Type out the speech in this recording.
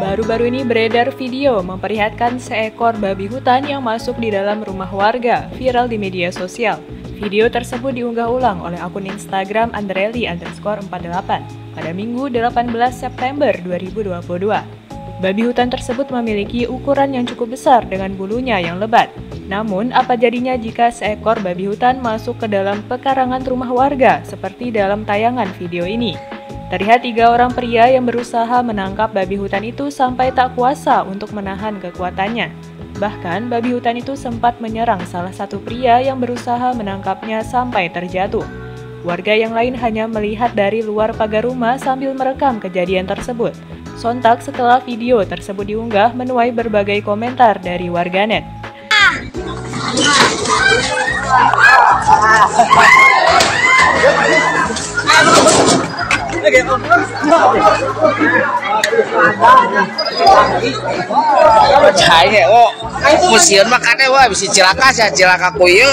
Baru-baru ini beredar video memperlihatkan seekor babi hutan yang masuk di dalam rumah warga, viral di media sosial. Video tersebut diunggah ulang oleh akun Instagram Andreli_48 pada Minggu 18 September 2022. Babi hutan tersebut memiliki ukuran yang cukup besar dengan bulunya yang lebat. Namun, apa jadinya jika seekor babi hutan masuk ke dalam pekarangan rumah warga seperti dalam tayangan video ini? Terlihat tiga orang pria yang berusaha menangkap babi hutan itu sampai tak kuasa untuk menahan kekuatannya. Bahkan, babi hutan itu sempat menyerang salah satu pria yang berusaha menangkapnya sampai terjatuh. Warga yang lain hanya melihat dari luar pagar rumah sambil merekam kejadian tersebut. Sontak setelah video tersebut diunggah menuai berbagai komentar dari warganet. Musieun makane we bisi cilaka sia cilaka ku ieu.